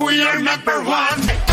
We are number one.